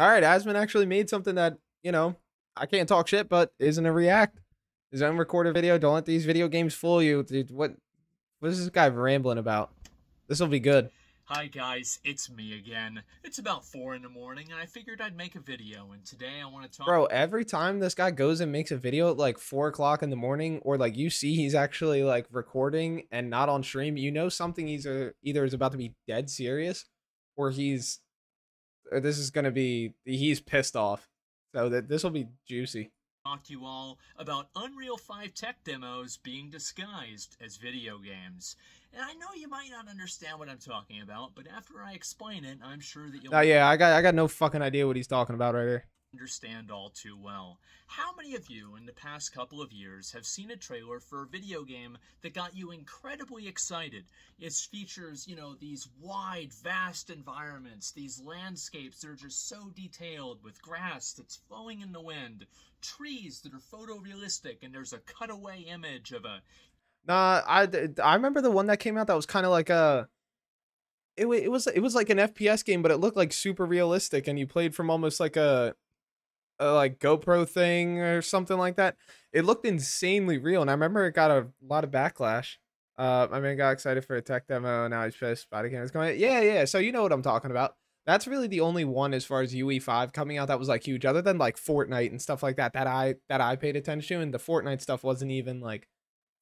All right, Asmon actually made something that, you know, I can't talk shit, but isn't a react. His own recorded video. Don't let these video games fool you. Dude, what is this guy rambling about? This will be good. Hi guys, it's me again. It's about 4 in the morning and I figured I'd make a video, and today I want to talk— Bro, every time this guy goes and makes a video at like 4 o'clock in the morning, or like you see he's actually like recording and not on stream, you know something he's either is about to be dead serious, or this is going to be, he's pissed off. So this will be juicy. Talk to you all about Unreal 5 tech demos being disguised as video games. And I know you might not understand what I'm talking about, but after I explain it, I'm sure that you'll— Oh yeah, I got no fucking idea what he's talking about right here. Understand all too well. How many of you in the past couple of years have seen a trailer for a video game that got you incredibly excited? It features, you know, these wide, vast environments, these landscapes that are just so detailed, with grass that's flowing in the wind, trees that are photorealistic, and there's a cutaway image of a— Nah, I remember the one that came out that was kind of like a— It was like an FPS game, but it looked like super realistic, and you played from almost like a like GoPro thing or something like that. It looked insanely real, and I remember it got a lot of backlash. I mean, I got excited for a tech demo, and now he's pissed. Body cameras coming. Yeah. So you know what I'm talking about. That's really the only one as far as UE5 coming out that was like huge, other than like Fortnite and stuff like that, that I paid attention to. And the Fortnite stuff wasn't even like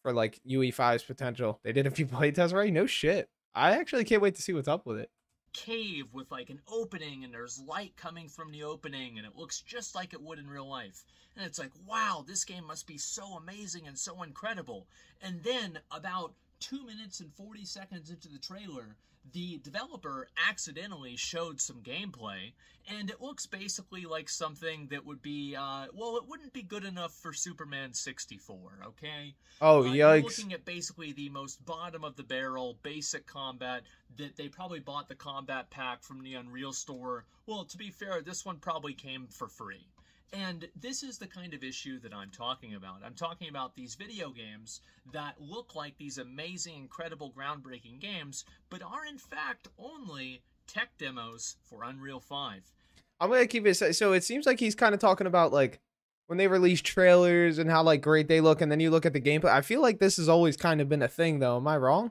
for like UE5's potential. They did a few playtests, right? No shit. I actually can't wait to see what's up with it. Cave with like an opening, and there's light coming from the opening, and it looks just like it would in real life, and it's like, wow, this game must be so amazing and so incredible. And then about 2 minutes and 40 seconds into the trailer, the developer accidentally showed some gameplay, and it looks basically like something that would be, well, it wouldn't be good enough for Superman 64, okay? Oh, yikes. Looking at basically the most bottom of the barrel basic combat that they probably bought the combat pack from the Unreal store. Well, to be fair, this one probably came for free. And this is the kind of issue that I'm talking about. I'm talking about these video games that look like these amazing, incredible, groundbreaking games, but are in fact only tech demos for Unreal 5. I'm going to keep it. So it seems like he's kind of talking about like when they release trailers and how like great they look, and then you look at the gameplay. I feel like this has always kind of been a thing, though. Am I wrong?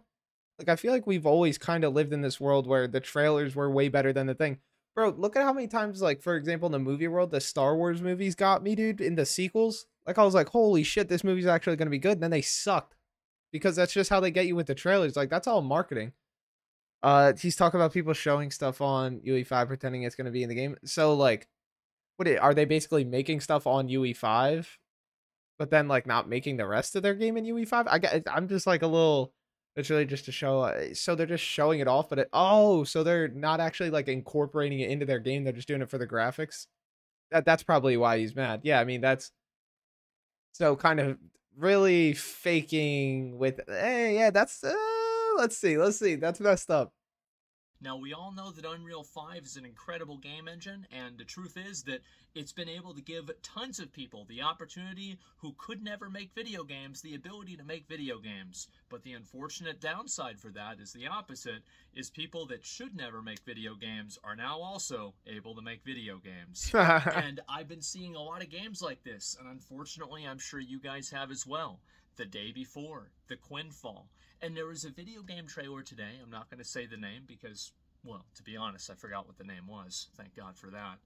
Like, I feel like we've always kind of lived in this world where the trailers were way better than the thing. Bro, look at how many times, like, for example, in the movie world, the Star Wars movies got me, dude, in the sequels. Like, I was like, holy shit, this movie's actually going to be good. And then they sucked, because that's just how they get you with the trailers. Like, that's all marketing. He's talking about people showing stuff on UE5, pretending it's going to be in the game. So, like, what are they basically making stuff on UE5, but then, like, not making the rest of their game in UE5? I'm just, like, a little... It's really just to show, so they're just showing it off, but so they're not actually like incorporating it into their game. They're just doing it for the graphics. That's probably why he's mad. Yeah, I mean, that's so kind of really faking with, hey, yeah, that's, let's see. That's messed up. Now, we all know that Unreal 5 is an incredible game engine, and the truth is that it's been able to give tons of people the opportunity who could never make video games the ability to make video games. But the unfortunate downside for that is the opposite, is people that should never make video games are now also able to make video games. And I've been seeing a lot of games like this, and unfortunately, I'm sure you guys have as well. The Day Before, the Quinfall. And there was a video game trailer today. I'm not going to say the name because, well, to be honest, I forgot what the name was. Thank God for that.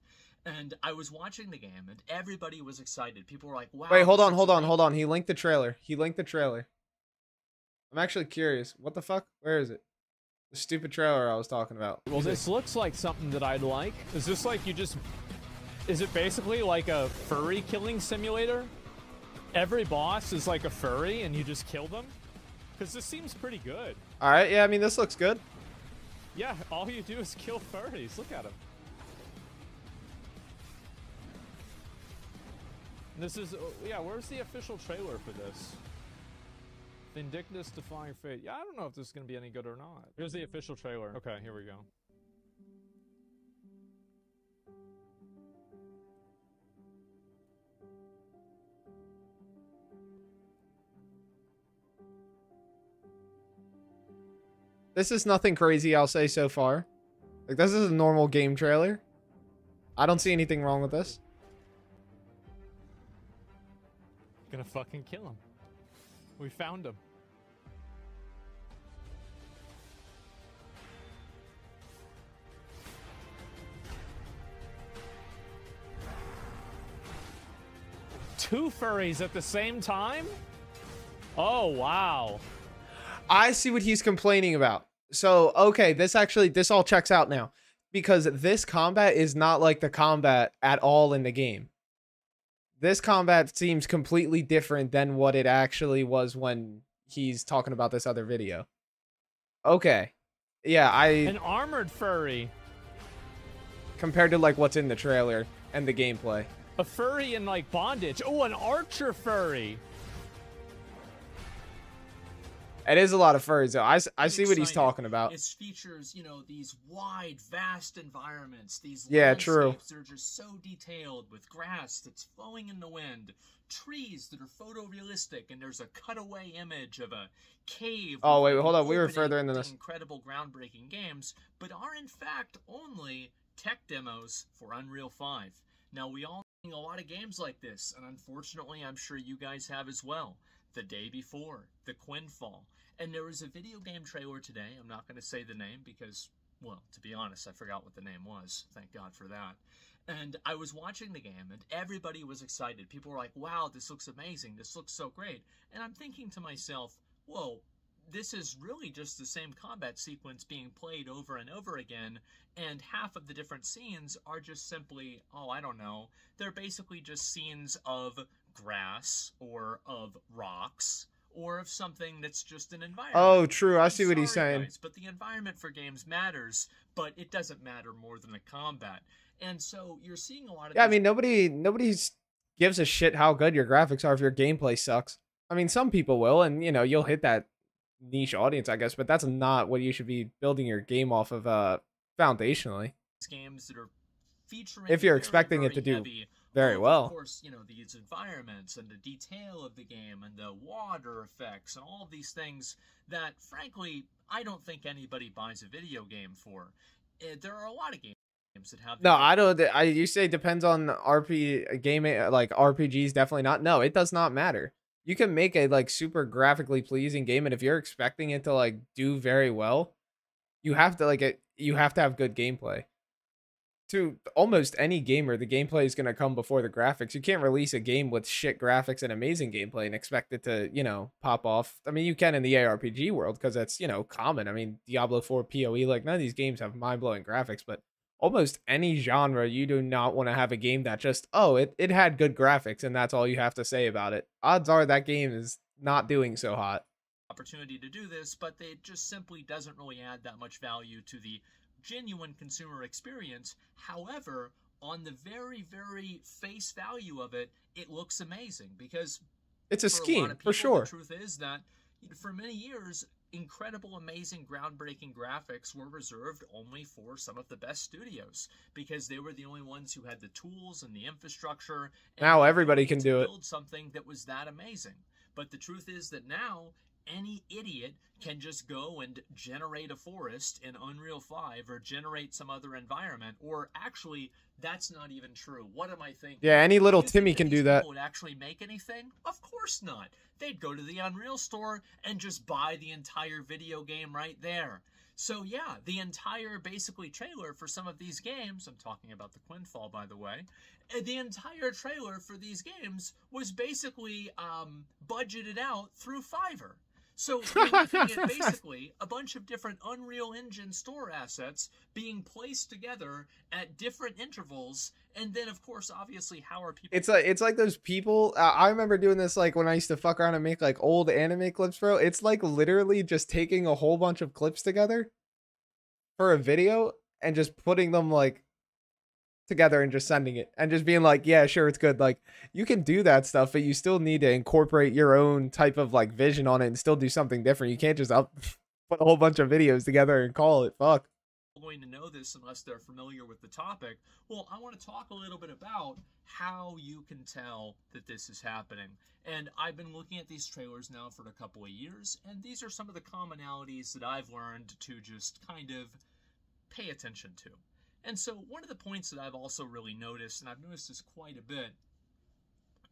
And I was watching the game, and everybody was excited. People were like, wow. Wait, hold on. He linked the trailer. I'm actually curious. What the fuck? Where is it? The stupid trailer I was talking about. Well, this looks like something that I'd like. Is this like you just... Is it basically like a furry killing simulator? Every boss is like a furry, and you just kill them? Because this seems pretty good. All right, yeah, I mean, this looks good. Yeah, all you do is kill furries. Look at them. This is, yeah, where's the official trailer for this? Vindictus Defying Fate. Yeah, I don't know if this is going to be any good or not. Here's the official trailer. Okay, here we go. This is nothing crazy, I'll say so far. Like, this is a normal game trailer. I don't see anything wrong with this. Gonna fucking kill him. We found him. Two furries at the same time? Oh, wow. I see what he's complaining about. So, okay, this all checks out now. Because this combat is not like the combat at all in the game. This combat seems completely different than what it actually was when he's talking about this other video. Okay. Yeah, an armored furry. Compared to, like, what's in the trailer and the gameplay. A furry in, like, bondage. Oh, an archer furry. It is a lot of furries, though. I see what he's talking about. It features, you know, these wide, vast environments. These landscapes are just so detailed with grass that's flowing in the wind, trees that are photorealistic, and there's a cutaway image of a cave. Oh, wait, hold on. We were further into this. Incredible, groundbreaking games, but are, in fact, only tech demos for Unreal 5. Now, we all know a lot of games like this, and unfortunately, I'm sure you guys have as well. The Day Before, the Quinfall, and there was a video game trailer today. I'm not going to say the name because, well, to be honest, I forgot what the name was. Thank God for that. And I was watching the game, and everybody was excited. People were like, wow, this looks amazing. This looks so great. And I'm thinking to myself, whoa, this is really just the same combat sequence being played over and over again, and half of the different scenes are just simply, oh, I don't know. They're basically just scenes of grass or of rocks or of something that's just an environment. Oh, true. I see what he's saying. Guys, but the environment for games matters, but it doesn't matter more than the combat. And so you're seeing a lot of... Yeah, I mean, nobody gives a shit how good your graphics are if your gameplay sucks. I mean, some people will, and, you know, you'll hit that niche audience, I guess, but that's not what you should be building your game off of foundationally. Games that are featuring... If you're expecting it to do... Very well. Of course, you know, these environments and the detail of the game and the water effects and all of these things that, frankly, I don't think anybody buys a video game for. There are a lot of games that have... No, I don't... you say it depends on RPGs, definitely not. No, it does not matter. You can make a, like, super graphically pleasing game, and if you're expecting it to, like, do very well, you have to, like, you have to have good gameplay. To almost any gamer, the gameplay is going to come before the graphics. You can't release a game with shit graphics and amazing gameplay and expect it to, you know, pop off. I mean, you can in the ARPG world because that's, you know, common. I mean, Diablo 4, PoE, like, none of these games have mind-blowing graphics, but almost any genre, you do not want to have a game that just, oh, it had good graphics and that's all you have to say about it. Odds are that game is not doing so hot. Opportunity to do this, but it just simply doesn't really add that much value to the genuine consumer experience. However, on the very, very face value of it, it looks amazing because it's a scheme for sure. The truth is that for many years, incredible, amazing, groundbreaking graphics were reserved only for some of the best studios because they were the only ones who had the tools and the infrastructure. And now everybody can do it. Build something that was that amazing. But the truth is that now any idiot can just go and generate a forest in Unreal 5 or generate some other environment, or actually, that's not even true. What am I thinking? Yeah, any little Timmy can do that. Would actually make anything? Of course not. They'd go to the Unreal store and just buy the entire video game right there. So yeah, the entire basically trailer for some of these games, I'm talking about the Quinfall, by the way, the entire trailer for these games was basically budgeted out through Fiverr. So you're looking at basically a bunch of different Unreal Engine store assets being placed together at different intervals, and then of course, obviously, how are people? It's like those people. I remember doing this like when I used to fuck around and make like old anime clips, bro. It's like literally just taking a whole bunch of clips together for a video and just putting them like together and just sending it and just being like, yeah, sure, it's good. Like, you can do that stuff, but you still need to incorporate your own type of like vision on it and still do something different. You can't just put a whole bunch of videos together and call it fuck. Going to know this unless they're familiar with the topic. Well, I want to talk a little bit about how you can tell that this is happening. And I've been looking at these trailers now for a couple of years, and these are some of the commonalities that I've learned to just kind of pay attention to. And so one of the points that I've also really noticed, and I've noticed this quite a bit,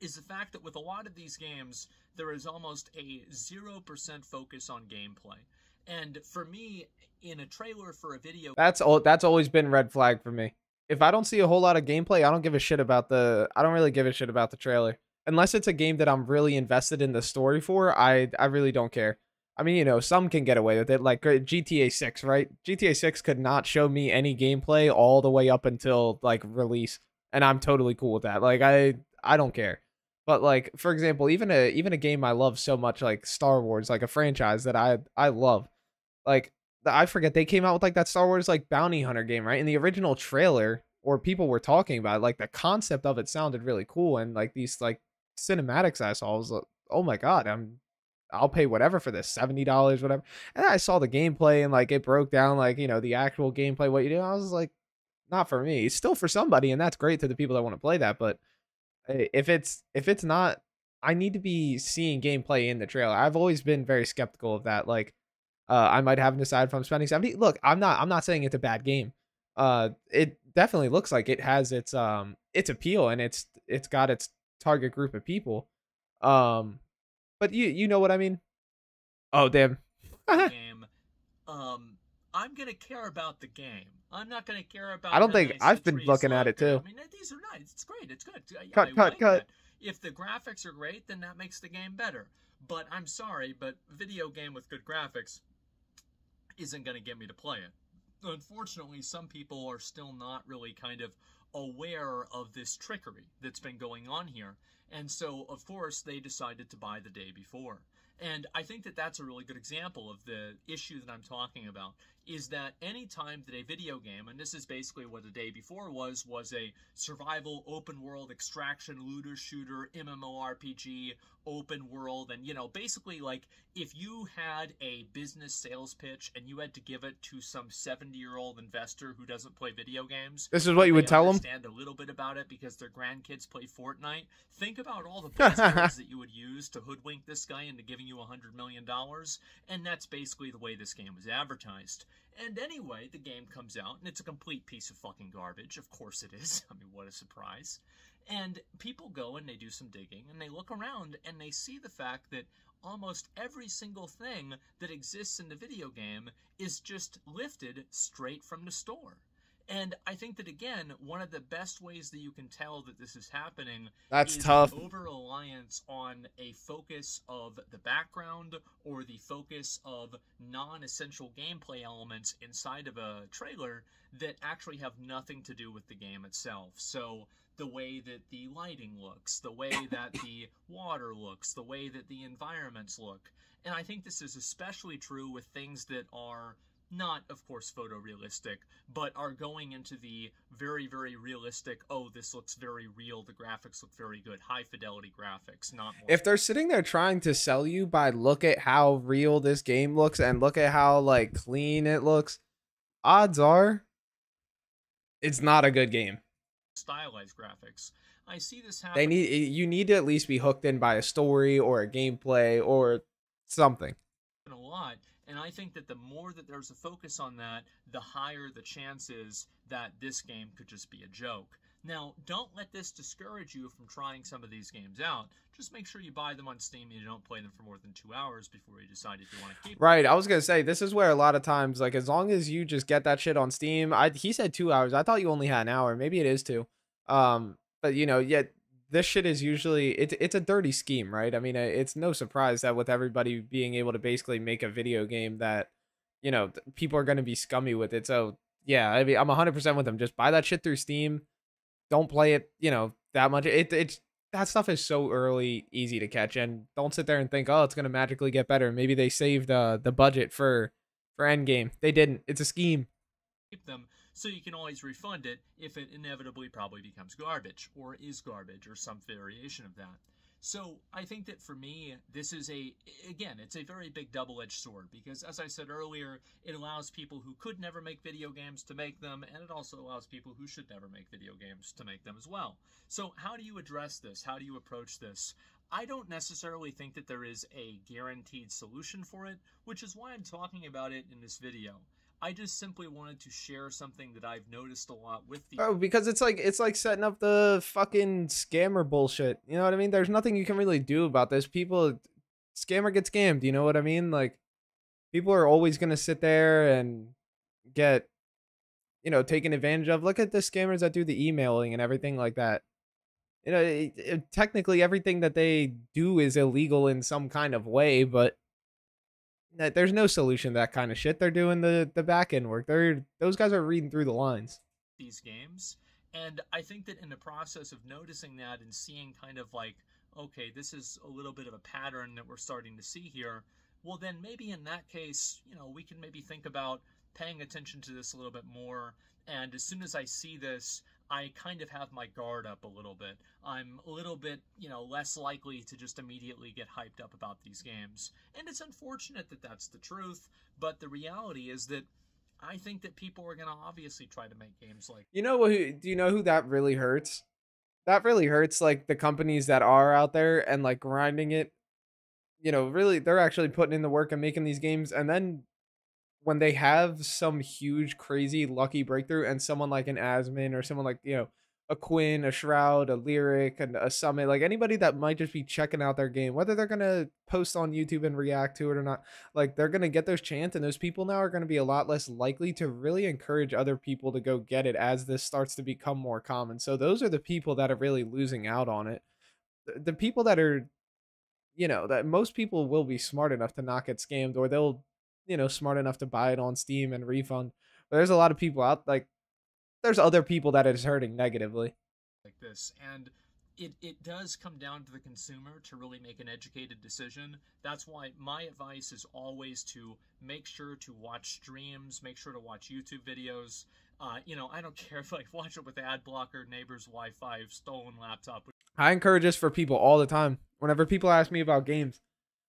is the fact that with a lot of these games, there is almost a 0% focus on gameplay. And for me, in a trailer for a video... That's always been red flag for me. If I don't see a whole lot of gameplay, I don't give a shit about the... I don't really give a shit about the trailer. Unless it's a game that I'm really invested in the story for, I really don't care. I mean, you know, some can get away with it, like GTA 6, right? GTA 6 could not show me any gameplay all the way up until, like, release, and I'm totally cool with that. Like, I don't care. But, like, for example, even a game I love so much, like Star Wars, like a franchise that I love, like, I forget, they came out with, like, that Star Wars, like, bounty hunter game, right? In the original trailer, or people were talking about it, like, the concept of it sounded really cool, and, like, these, like, cinematics I saw, I was like, oh my god, I'll pay whatever for this, $70, whatever. And I saw the gameplay, and, like, it broke down, like, you know, the actual gameplay, what you do. I was like, not for me. It's still for somebody, and that's great to the people that want to play that. But if it's not, I need to be seeing gameplay in the trailer. I've always been very skeptical of that. Like, I might haven't decided if I'm spending $70. Look, I'm not saying it's a bad game. It definitely looks like it has its appeal, and it's got its target group of people. But you know what I mean? Oh, damn. Game. I'm going to care about the game. I'm not going to care about... I don't think... I've been looking at it, too. I mean, these are nice. It's great. It's good. Cut. If the graphics are great, then that makes the game better. But I'm sorry, but video game with good graphics isn't going to get me to play it. Unfortunately, some people are still not really kind of aware of this trickery that's been going on here. And so, of course, they decided to buy The Day Before. And I think that that's a really good example of the issue that I'm talking about, is that any time that a video game, and this is basically what The Day Before was a survival, open-world, extraction, looter-shooter, MMORPG, open-world, and, you know, basically, like, if you had a business sales pitch and you had to give it to some 70-year-old investor who doesn't play video games... This is what you would tell them? ...understand a little bit about it because their grandkids play Fortnite, think about all the buzzwords that you would use to hoodwink this guy into giving you $100 million, and that's basically the way this game was advertised. And anyway, the game comes out, and it's a complete piece of fucking garbage. Of course it is. I mean, what a surprise. And people go and they do some digging, and they look around, and they see the fact that almost every single thing that exists in the video game is just lifted straight from the store. And I think that, again, one of the best ways that you can tell that this is happening is tough. An over-reliance on a focus of the background or the focus of non-essential gameplay elements inside of a trailer that actually have nothing to do with the game itself. So the way that the lighting looks, the way that the water looks, the way that the environments look. And I think this is especially true with things that are... not, of course, photorealistic, but are going into the very, very realistic, oh, this looks very real, the graphics look very good, high-fidelity graphics, not more. If they're sitting there trying to sell you by look at how real this game looks and look at how, like, clean it looks, odds are it's not a good game. Stylized graphics. I see this happen. You need to at least be hooked in by a story or a gameplay or something. A lot. And I think that the more that there's a focus on that, the higher the chances that this game could just be a joke. Now, don't let this discourage you from trying some of these games out. Just make sure you buy them on Steam and you don't play them for more than 2 hours before you decide if you want to keep them. Right, I was going to say, this is where a lot of times, like, as long as you just get that shit on Steam, he said 2 hours. I thought you only had an hour. Maybe it is two. But, you know, yet this shit is usually, it's a dirty scheme, right? I mean, it's no surprise that with everybody being able to basically make a video game that, you know, people are going to be scummy with it. So, yeah, I mean, I'm 100% with them. Just buy that shit through Steam. Don't play it, you know, that much. That stuff is so early, easy to catch. And don't sit there and think, oh, it's going to magically get better. Maybe they saved the budget for Endgame. They didn't. It's a scheme. Keep them. So you can always refund it if it inevitably probably becomes garbage or is garbage or some variation of that. So I think that for me, this is it's a very big double-edged sword because, as I said earlier, it allows people who could never make video games to make them, and it also allows people who should never make video games to make them as well. So how do you address this? How do you approach this? I don't necessarily think that there is a guaranteed solution for it, which is why I'm talking about it in this video. I just simply wanted to share something that I've noticed a lot with the because it's like setting up the fucking scammer bullshit. You know what I mean? There's nothing you can really do about this. People, scammer gets scammed. You know what I mean? Like, people are always gonna sit there and get, you know, taken advantage of. Look at the scammers that do the emailing and everything like that. You know, technically everything that they do is illegal in some kind of way, but there's no solution to that kind of shit. They're doing the back end work. Those guys are reading through the lines. These games. And I think that in the process of noticing that and seeing kind of like, okay, this is a little bit of a pattern that we're starting to see here. Well, then maybe in that case, you know, we can maybe think about paying attention to this a little bit more. And as soon as I see this, I kind of have my guard up a little bit. I'm a little bit, you know, less likely to just immediately get hyped up about these games. And it's unfortunate that that's the truth, but the reality is that I think that people are going to obviously try to make games like... You know, do you know who that really hurts? That really hurts, like, the companies that are out there and, like, grinding it. You know, really, they're actually putting in the work and making these games, and then when they have some huge, crazy, lucky breakthrough and someone like an Asmon or someone like, you know, a Quinn, a Shroud, a Lyric, and a Summit, like anybody that might just be checking out their game, whether they're going to post on YouTube and react to it or not, like they're going to get those chance, and those people now are going to be a lot less likely to really encourage other people to go get it as this starts to become more common. So those are the people that are really losing out on it. The people that are, you know, that most people will be smart enough to not get scammed, or they'll, you know, smart enough to buy it on Steam and refund. But there's a lot of people out, like, there's other people that it's hurting negatively. Like this, and it does come down to the consumer to really make an educated decision. That's why my advice is always to make sure to watch streams, make sure to watch YouTube videos. You know, I don't care if I watch it with ad blocker, neighbor's Wi-Fi, stolen laptop. I encourage this for people all the time. Whenever people ask me about games,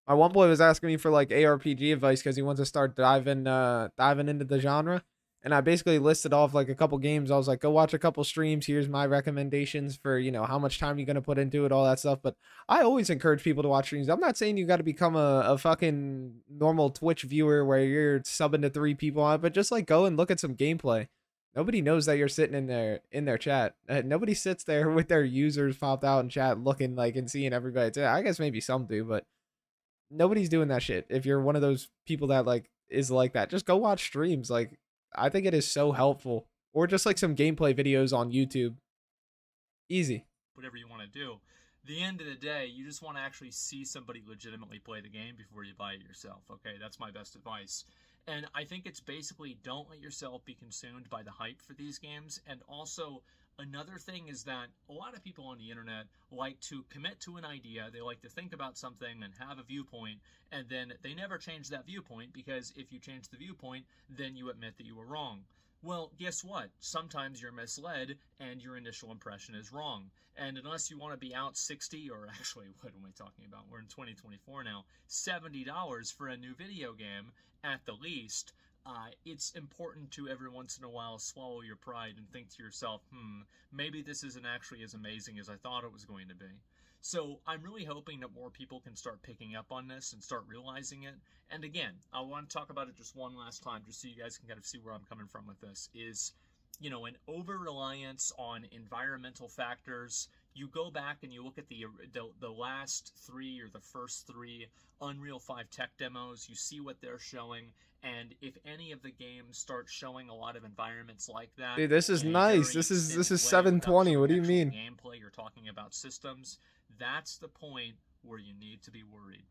my one boy was asking me for like ARPG advice because he wants to start diving into the genre, and I basically listed off like a couple games. I was like, go watch a couple streams. Here's my recommendations for, you know, how much time you're gonna put into it, all that stuff. But I always encourage people to watch streams. I'm not saying you got to become a fucking normal Twitch viewer where you're subbing to 3 people on, but just like go and look at some gameplay. Nobody knows that you're sitting in their chat. Nobody sits there with their users popped out in chat looking like and seeing everybody. I guess maybe some do, but nobody's doing that shit. If you're one of those people that like is like that, just go watch streams. Like, I think it is so helpful, or just like some gameplay videos on YouTube. Easy. Whatever you want to do. The end of the day, you just want to actually see somebody legitimately play the game before you buy it yourself. Okay, that's my best advice. And I think it's basically don't let yourself be consumed by the hype for these games. And also, another thing is that a lot of people on the internet like to commit to an idea. They like to think about something and have a viewpoint, and then they never change that viewpoint, because if you change the viewpoint, then you admit that you were wrong. Well, guess what? Sometimes you're misled and your initial impression is wrong. And unless you want to be out 60, or actually, what am I talking about? We're in 2024 now, $70 for a new video game at the least. It's important to every once in a while swallow your pride and think to yourself, maybe this isn't actually as amazing as I thought it was going to be. So I'm really hoping that more people can start picking up on this and start realizing it. And again, I want to talk about it just one last time, just so you guys can kind of see where I'm coming from with this, is, you know, an over-reliance on environmental factors. You go back and you look at the last 3 or the first 3 Unreal 5 tech demos, you see what they're showing, and if any of the games start showing a lot of environments like that... Dude, this is nice. This is 720. What do you mean? Gameplay, you're talking about systems. That's the point where you need to be worried.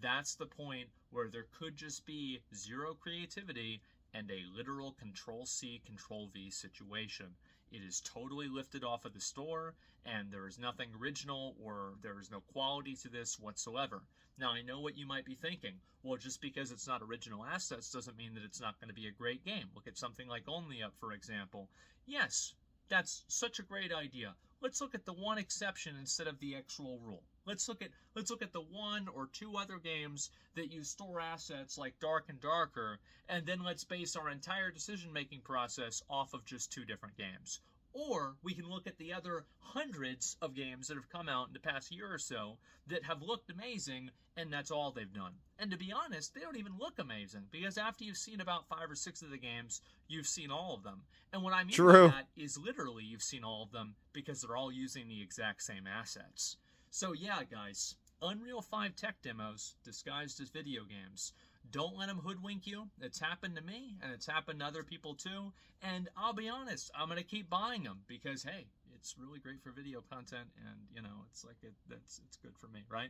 That's the point where there could just be zero creativity and a literal Control-C, Control-V situation. It is totally lifted off of the store, and there is nothing original, or there is no quality to this whatsoever. Now, I know what you might be thinking. Well, just because it's not original assets doesn't mean that it's not going to be a great game. Look at something like Only Up, for example. Yes, that's such a great idea. Let's look at the one exception instead of the actual rule. Let's look at the 1 or 2 other games that use store assets like Dark and Darker, and then let's base our entire decision-making process off of just 2 different games. Or we can look at the other hundreds of games that have come out in the past year or so that have looked amazing, and that's all they've done. And to be honest, they don't even look amazing, because after you've seen about 5 or 6 of the games, you've seen all of them. And what I mean by that is literally you've seen all of them, because they're all using the exact same assets. So yeah, guys, Unreal 5 tech demos disguised as video games. Don't let them hoodwink you. It's happened to me, and it's happened to other people too. And I'll be honest, I'm going to keep buying them because, hey, it's really great for video content, and, you know, it's like it's good for me, right?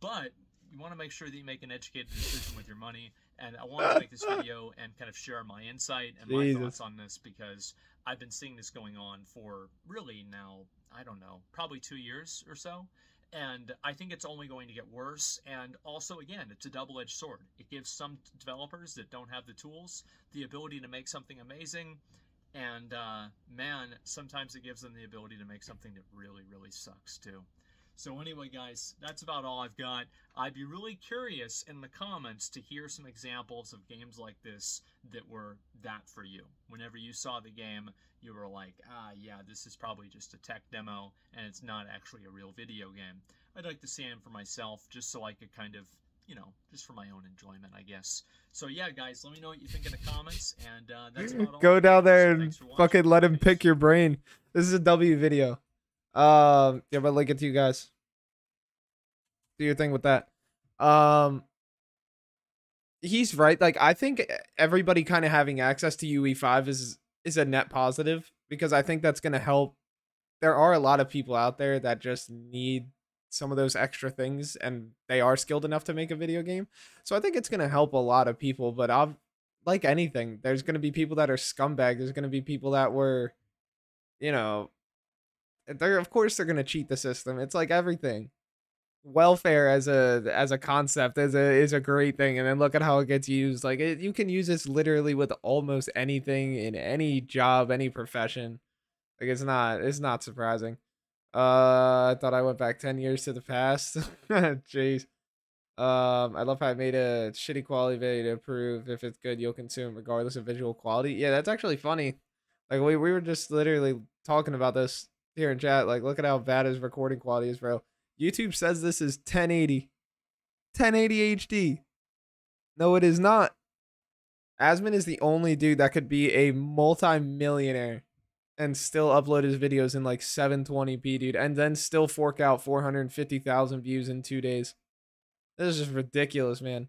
But you want to make sure that you make an educated decision with your money. And I wanted to make this video and kind of share my insight and my thoughts on this, because I've been seeing this going on for really now, I don't know, probably 2 years or so. And I think it's only going to get worse. And also, again, it's a double-edged sword. It gives some developers that don't have the tools the ability to make something amazing. And, man, sometimes it gives them the ability to make something that really, really sucks, too. So anyway, guys, that's about all I've got. I'd be really curious in the comments to hear some examples of games like this that were that for you. Whenever you saw the game, you were like, ah, yeah, this is probably just a tech demo, and it's not actually a real video game. I'd like to see them for myself, just so I could kind of, you know, just for my own enjoyment, I guess. So yeah, guys, let me know what you think in the comments, and that's about all. Go down there and fucking let him pick your brain. This is a W video. Yeah, but link it to you guys. Do your thing with that. He's right. Like, I think everybody kind of having access to UE5 is a net positive, because I think that's going to help. There are a lot of people out there that just need some of those extra things, and they are skilled enough to make a video game. So I think it's going to help a lot of people, but like anything, there's going to be people that are scumbags. There's going to be people that were, you know, of course they're going to cheat the system. It's like everything. Welfare as a concept is a great thing, and then look at how it gets used. Like, you can use this literally with almost anything, in any job, any profession. Like, it's not surprising. I thought I went back 10 years to the past. Jeez. I love how I made a shitty quality video to prove if it's good you'll consume regardless of visual quality. Yeah, that's actually funny. Like, we were just literally talking about this here in chat. Like, look at how bad his recording quality is, bro. YouTube says this is 1080. 1080 HD. No, it is not. Asmon is the only dude that could be a multi-millionaire and still upload his videos in like 720p, dude, and then still fork out 450,000 views in 2 days. This is just ridiculous, man.